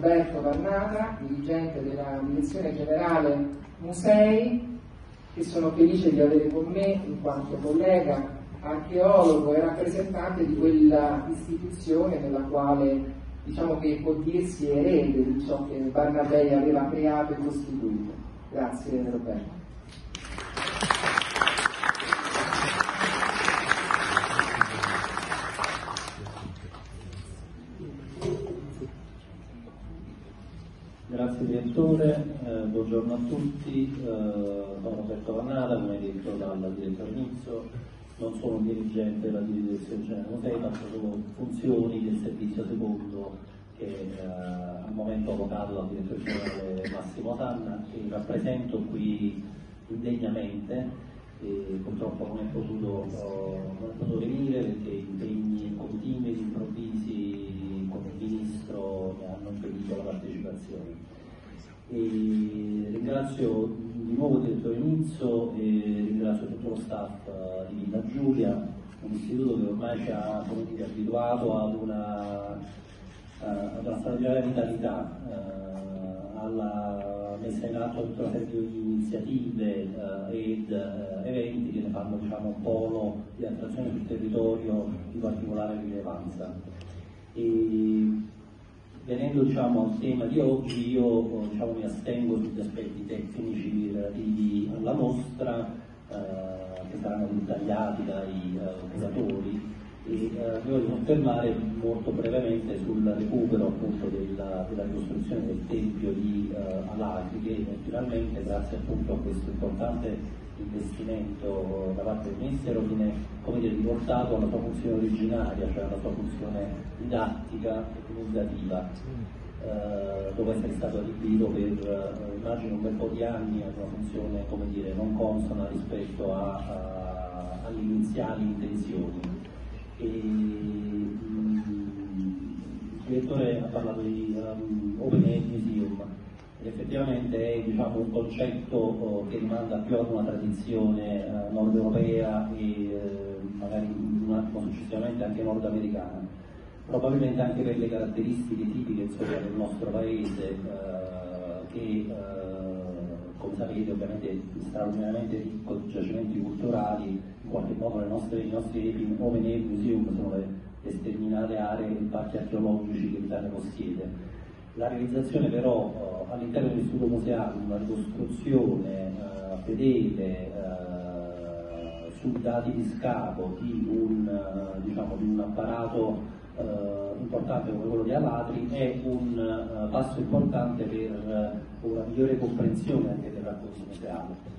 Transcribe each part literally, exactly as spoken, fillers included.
Roberto Vannata, dirigente della Direzione Generale Musei, che sono felice di avere con me in quanto collega, archeologo e rappresentante di quella istituzione nella quale, diciamo che può dirsi erede di ciò che Bernabei aveva creato e costituito. Grazie Roberto. Grazie direttore, eh, buongiorno a tutti, eh, sono Roberto Vannata, come detto dal direttore Nizzo, non sono dirigente della direzione generale musei, ma sono funzioni del servizio secondo che eh, al momento ho votato dal direttore generale Massimo Tanna, che rappresento qui indegnamente e purtroppo non è potuto, non è potuto venire perché impegni continui, improvvisi come ministro mi hanno impedito la partecipazione. E ringrazio di nuovo il direttore Nizzo e ringrazio tutto lo staff uh, di Villa Giulia, un istituto che ormai ci ha dire, abituato ad una, uh, ad una straordinaria vitalità, uh, alla messa in atto di tutta una serie di iniziative uh, ed uh, eventi che ne fanno diciamo, un polo di attrazione sul territorio di particolare rilevanza. E, venendo diciamo, al tema di oggi, io diciamo, mi astengo sugli aspetti tecnici relativi alla mostra, eh, che saranno dettagliati dai curatori, eh, e eh, mi voglio confermare molto brevemente sul recupero appunto, della, della ricostruzione del Tempio di eh, Alati, che finalmente, grazie appunto, a questo importante investimento da parte del Ministero, viene come dire, riportato alla sua funzione originaria, cioè alla sua funzione didattica e comunicativa. Eh, dopo essere stato adibito per eh, immagino un bel po' di anni ad una funzione come dire, non consona rispetto a, a, alle iniziali intenzioni. E, mh, il direttore ha parlato di um, Open Air Museum. Effettivamente è diciamo, un concetto oh, che rimanda più ad una tradizione eh, nord europea e eh, magari un attimo successivamente anche nordamericana, probabilmente anche per le caratteristiche tipiche insomma, del nostro paese, eh, che eh, come sapete ovviamente è straordinariamente ricco di giacimenti culturali. In qualche modo le nostre, i nostri Open Air Museum sono le, le sterminate aree e parchi archeologici che l'Italia possiede. La realizzazione però all'interno dell'istituto museale, una ricostruzione uh, fedele uh, sui dati di scavo di un, uh, diciamo, di un apparato uh, importante come quello di Alatri, è un uh, passo importante per uh, una migliore comprensione anche del racconto museale.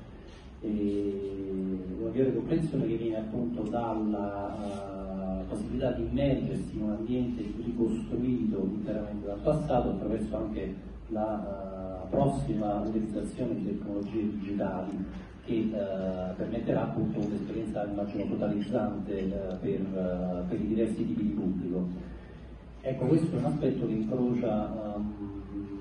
E una migliore comprensione che viene appunto dalla uh, possibilità di immergersi in un ambiente ricostruito interamente dal passato attraverso anche la uh, prossima utilizzazione di tecnologie digitali che uh, permetterà appunto un'esperienza immagino totalizzante uh, per, uh, per i diversi tipi di pubblico. Ecco, questo è un aspetto che incrocia um,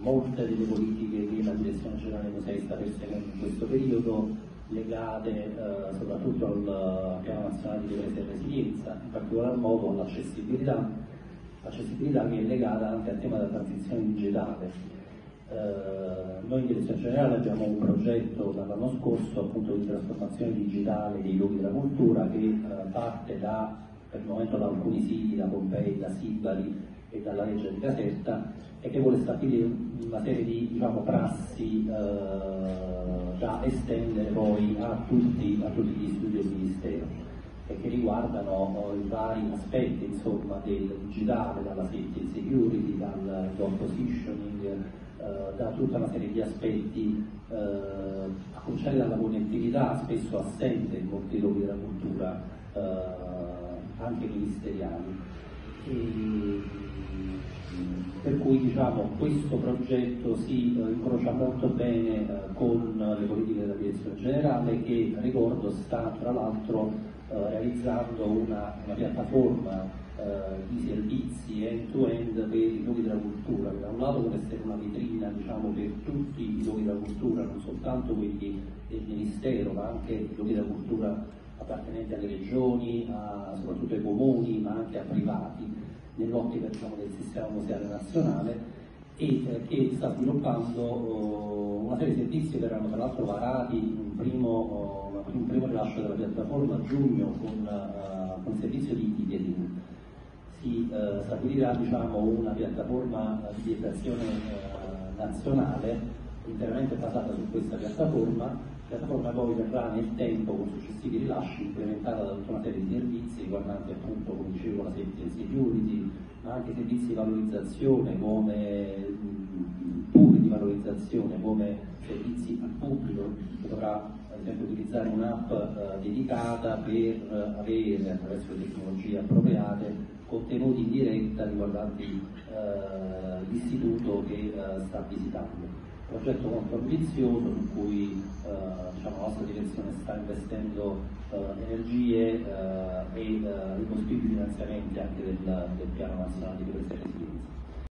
molte delle politiche che la Direzione Generale Musei sta perseguendo in questo periodo, legate uh, soprattutto al Piano Nazionale di Ripresa e Resilienza, in particolar modo all'accessibilità, accessibilità che è legata anche al tema della transizione digitale. Uh, noi in direzione generale abbiamo un progetto dall'anno scorso appunto di trasformazione digitale dei luoghi della cultura, che uh, parte da, per il momento da alcuni siti, da Pompei, da Sibali e dalla legge di Caserta, e che vuole stabilire una serie di diciamo, prassi uh, da estendere poi a tutti, a tutti gli istituti del Ministero, e che riguardano oh, i vari aspetti insomma, del digitale, dalla safety and security, dal door positioning, da tutta una serie di aspetti, eh, a cominciare dalla connettività spesso assente in molti luoghi della cultura, eh, anche ministeriali. E, per cui diciamo questo progetto si eh, incrocia molto bene eh, con le politiche della direzione generale, che ricordo sta tra l'altro eh, realizzando una, una piattaforma di servizi end-to-end per i luoghi della cultura, che da un lato vuole essere una vetrina diciamo, per tutti i luoghi della cultura, non soltanto quelli del Ministero, ma anche i luoghi della cultura appartenenti alle regioni, a, soprattutto ai comuni, ma anche a privati, nell'ottica diciamo, del sistema museale nazionale, e eh, che sta sviluppando oh, una serie di servizi che verranno tra l'altro varati in un primo, oh, in un primo rilascio della piattaforma a giugno con, uh, con il servizio di ticketing. Si eh, stabilirà diciamo, una piattaforma di bigliettazione eh, nazionale interamente basata su questa piattaforma. La piattaforma poi verrà nel tempo con successivi rilasci implementata da tutta una serie di servizi riguardanti appunto, come dicevo, la safety and security, ma anche servizi di valorizzazione come puri di valorizzazione, come servizi al pubblico che dovrà ad esempio utilizzare un'app eh, dedicata per avere attraverso le tecnologie appropriate contenuti in diretta riguardanti eh, l'istituto che eh, sta visitando. Progetto molto ambizioso in cui eh, diciamo, la nostra direzione sta investendo eh, energie eh, e eh, i possibili finanziamenti anche del, del piano nazionale di prevenzione.